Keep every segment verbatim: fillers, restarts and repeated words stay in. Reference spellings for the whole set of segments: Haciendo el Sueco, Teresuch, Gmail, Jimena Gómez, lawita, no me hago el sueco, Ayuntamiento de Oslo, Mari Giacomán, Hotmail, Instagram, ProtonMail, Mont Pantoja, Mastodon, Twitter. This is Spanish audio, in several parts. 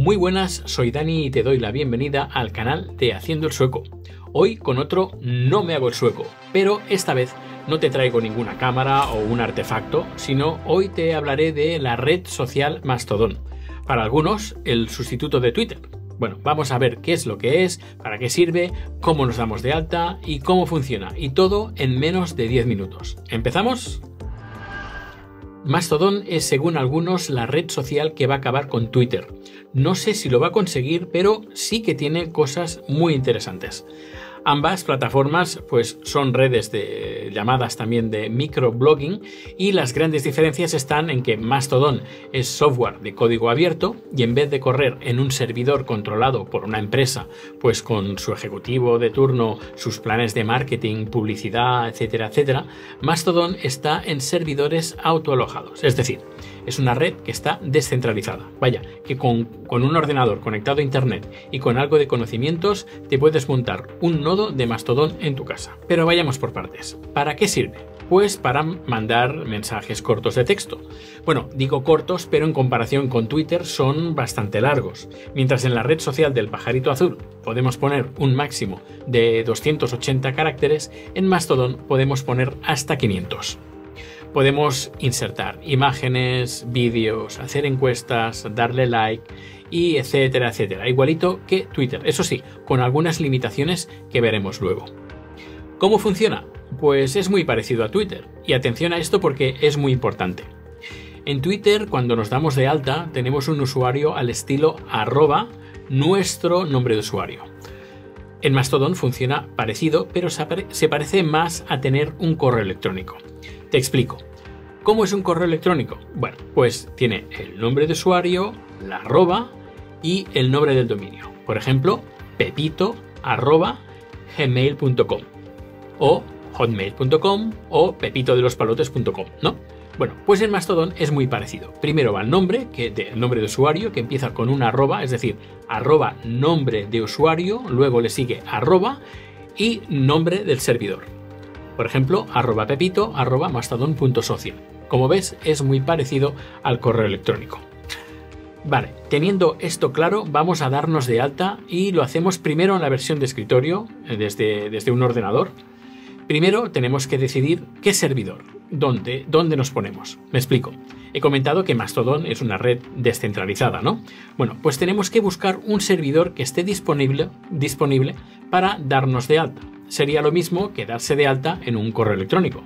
Muy buenas, soy Dani y te doy la bienvenida al canal de Haciendo el Sueco. Hoy con otro No me hago el sueco, pero esta vez no te traigo ninguna cámara o un artefacto, sino hoy te hablaré de la red social Mastodon. Para algunos, el sustituto de Twitter. Bueno, vamos a ver qué es lo que es, para qué sirve, cómo nos damos de alta y cómo funciona. Y todo en menos de diez minutos. ¿Empezamos? Mastodon es, según algunos, la red social que va a acabar con Twitter. No sé si lo va a conseguir, pero sí que tiene cosas muy interesantes. Ambas plataformas pues, son redes de, llamadas también de microblogging, y las grandes diferencias están en que Mastodon es software de código abierto y en vez de correr en un servidor controlado por una empresa, pues con su ejecutivo de turno, sus planes de marketing, publicidad, etcétera, etcétera, Mastodon está en servidores autoalojados, es decir, es una red que está descentralizada. Vaya, que con, con un ordenador conectado a internet y con algo de conocimientos te puedes montar un nodo de Mastodon en tu casa. Pero vayamos por partes. ¿Para qué sirve? Pues para mandar mensajes cortos de texto. Bueno, digo cortos, pero en comparación con Twitter son bastante largos. Mientras en la red social del pajarito azul podemos poner un máximo de doscientos ochenta caracteres, en Mastodon podemos poner hasta quinientos. Podemos insertar imágenes, vídeos, hacer encuestas, darle like y etcétera, etcétera. Igualito que Twitter, eso sí, con algunas limitaciones que veremos luego. ¿Cómo funciona? Pues es muy parecido a Twitter. Y atención a esto porque es muy importante. En Twitter, cuando nos damos de alta, tenemos un usuario al estilo arroba nuestro nombre de usuario. En Mastodon funciona parecido, pero se parece más a tener un correo electrónico. Te explico. ¿Cómo es un correo electrónico? Bueno, pues tiene el nombre de usuario, la arroba y el nombre del dominio. Por ejemplo, pepito arroba gmail punto com o hotmail punto com o pepito de los palotes punto com, ¿no? Bueno, pues en Mastodon es muy parecido. Primero va el nombre, que de, el nombre de usuario, que empieza con una arroba, es decir, arroba nombre de usuario, luego le sigue arroba y nombre del servidor. Por ejemplo, arroba pepito, arroba mastodon punto social. Como ves, es muy parecido al correo electrónico. Vale, teniendo esto claro, vamos a darnos de alta y lo hacemos primero en la versión de escritorio, desde, desde un ordenador. Primero tenemos que decidir qué servidor, dónde, dónde nos ponemos. Me explico. He comentado que Mastodon es una red descentralizada, ¿no? Bueno, pues tenemos que buscar un servidor que esté disponible, disponible para darnos de alta. Sería lo mismo que darse de alta en un correo electrónico.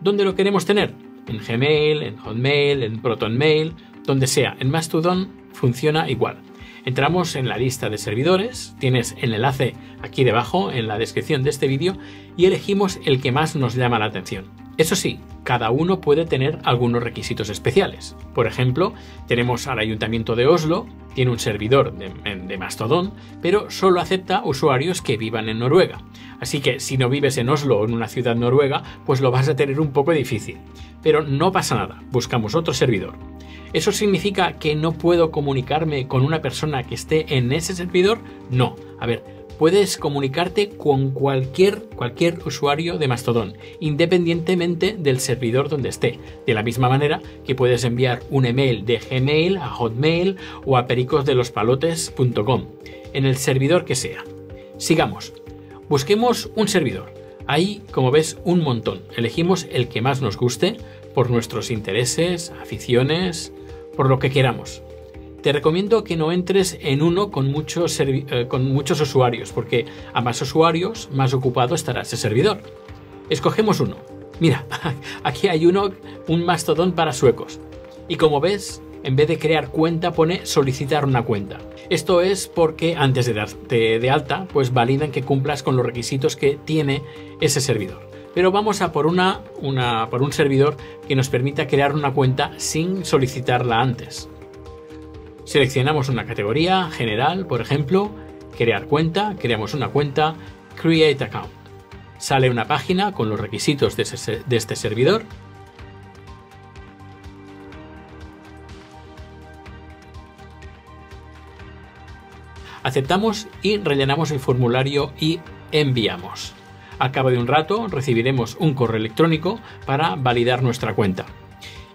¿Dónde lo queremos tener? En Gmail, en Hotmail, en ProtonMail, donde sea. En Mastodon funciona igual. Entramos en la lista de servidores, tienes el enlace aquí debajo en la descripción de este vídeo y elegimos el que más nos llama la atención. Eso sí, cada uno puede tener algunos requisitos especiales. Por ejemplo, tenemos al Ayuntamiento de Oslo, tiene un servidor de, de Mastodon, pero solo acepta usuarios que vivan en Noruega. Así que si no vives en Oslo o en una ciudad noruega, pues lo vas a tener un poco difícil. Pero no pasa nada, buscamos otro servidor. ¿Eso significa que no puedo comunicarme con una persona que esté en ese servidor? No. A ver, puedes comunicarte con cualquier, cualquier usuario de Mastodon, independientemente del servidor donde esté. De la misma manera que puedes enviar un email de Gmail a Hotmail o a pericos de los palotes punto com, en el servidor que sea. Sigamos. Busquemos un servidor. Hay, como ves, un montón. Elegimos el que más nos guste, por nuestros intereses, aficiones, por lo que queramos. Te recomiendo que no entres en uno con muchos, eh, con muchos usuarios, porque a más usuarios, más ocupado estará ese servidor. Escogemos uno. Mira, aquí hay uno, un Mastodon para suecos. Y como ves, en vez de crear cuenta, pone solicitar una cuenta. Esto es porque antes de darte de alta, pues validan que cumplas con los requisitos que tiene ese servidor. Pero vamos a por, una, una, por un servidor que nos permita crear una cuenta sin solicitarla antes. Seleccionamos una categoría general, por ejemplo, crear cuenta, creamos una cuenta, create account. Sale una página con los requisitos de, ese, de este servidor. Aceptamos y rellenamos el formulario y enviamos. Al cabo de un rato recibiremos un correo electrónico para validar nuestra cuenta.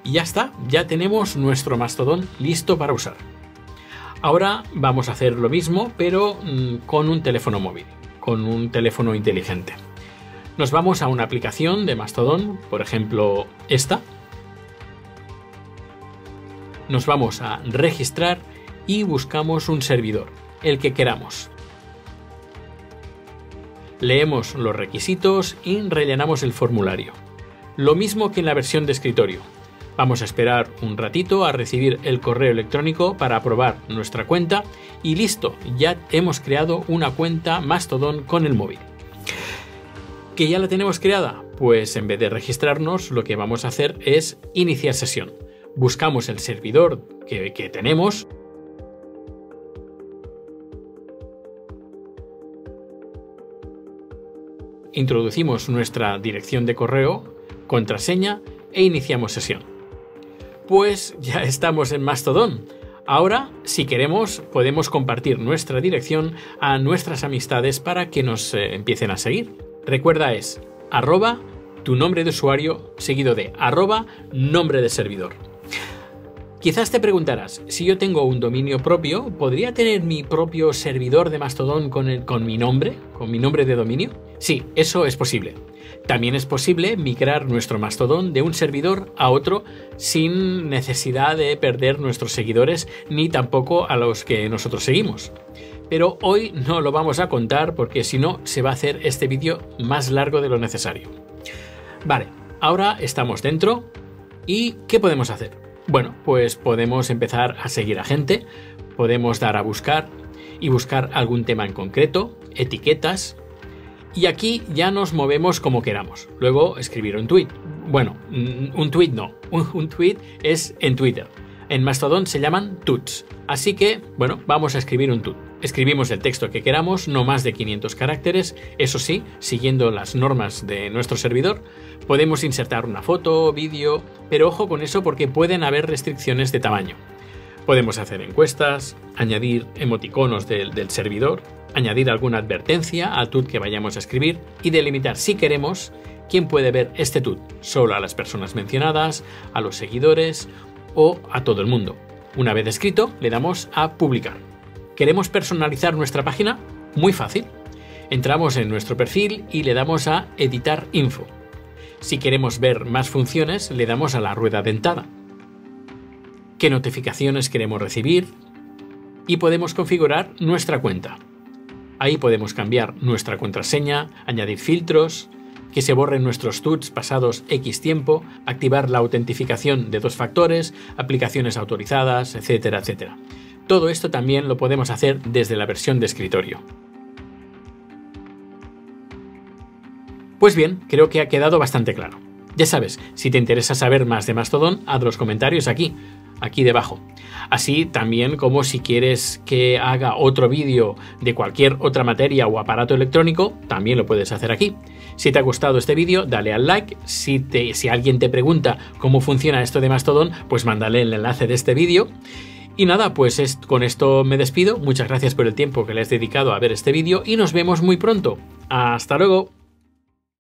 Y ya está, ya tenemos nuestro Mastodon listo para usar. Ahora vamos a hacer lo mismo, pero con un teléfono móvil, con un teléfono inteligente. Nos vamos a una aplicación de Mastodon, por ejemplo esta. Nos vamos a registrar y buscamos un servidor, el que queramos. Leemos los requisitos y rellenamos el formulario. Lo mismo que en la versión de escritorio. Vamos a esperar un ratito a recibir el correo electrónico para aprobar nuestra cuenta y listo, ya hemos creado una cuenta Mastodon con el móvil. ¿Que ya la tenemos creada? Pues en vez de registrarnos, lo que vamos a hacer es iniciar sesión. Buscamos el servidor que, que tenemos. Introducimos nuestra dirección de correo, contraseña e iniciamos sesión. Pues ya estamos en Mastodon. Ahora, si queremos, podemos compartir nuestra dirección a nuestras amistades para que nos eh, empiecen a seguir. Recuerda, es arroba tu nombre de usuario seguido de arroba nombre de servidor. Quizás te preguntarás, si yo tengo un dominio propio, ¿podría tener mi propio servidor de Mastodon con, el, con mi nombre, con mi nombre de dominio? Sí, eso es posible. También es posible migrar nuestro Mastodon de un servidor a otro sin necesidad de perder nuestros seguidores ni tampoco a los que nosotros seguimos. Pero hoy no lo vamos a contar porque si no se va a hacer este vídeo más largo de lo necesario. Vale, ahora estamos dentro y ¿qué podemos hacer? Bueno, pues podemos empezar a seguir a gente, podemos dar a buscar y buscar algún tema en concreto, etiquetas, y aquí ya nos movemos como queramos. Luego escribir un tweet. Bueno, un tweet no, un tweet es en Twitter. En Mastodon se llaman tuts, así que, bueno, vamos a escribir un tut. Escribimos el texto que queramos, no más de quinientos caracteres, eso sí, siguiendo las normas de nuestro servidor. Podemos insertar una foto, vídeo, pero ojo con eso porque pueden haber restricciones de tamaño. Podemos hacer encuestas, añadir emoticonos del, del servidor, añadir alguna advertencia al tut que vayamos a escribir y delimitar, si queremos, quién puede ver este tut, solo a las personas mencionadas, a los seguidores o a todo el mundo. Una vez escrito, le damos a publicar. ¿Queremos personalizar nuestra página? Muy fácil. Entramos en nuestro perfil y le damos a editar info. Si queremos ver más funciones, le damos a la rueda dentada. ¿Qué notificaciones queremos recibir? Y podemos configurar nuestra cuenta. Ahí podemos cambiar nuestra contraseña, añadir filtros, que se borren nuestros tuts pasados X tiempo, activar la autentificación de dos factores, aplicaciones autorizadas, etcétera, etcétera. Todo esto también lo podemos hacer desde la versión de escritorio. Pues bien, creo que ha quedado bastante claro. Ya sabes, si te interesa saber más de Mastodon, haz los comentarios aquí, aquí debajo. Así también como si quieres que haga otro vídeo de cualquier otra materia o aparato electrónico, también lo puedes hacer aquí. Si te ha gustado este vídeo, dale al like. Si, te, si alguien te pregunta cómo funciona esto de Mastodon, pues mándale el enlace de este vídeo. Y nada, pues es, con esto me despido. Muchas gracias por el tiempo que le has dedicado a ver este vídeo y nos vemos muy pronto. ¡Hasta luego!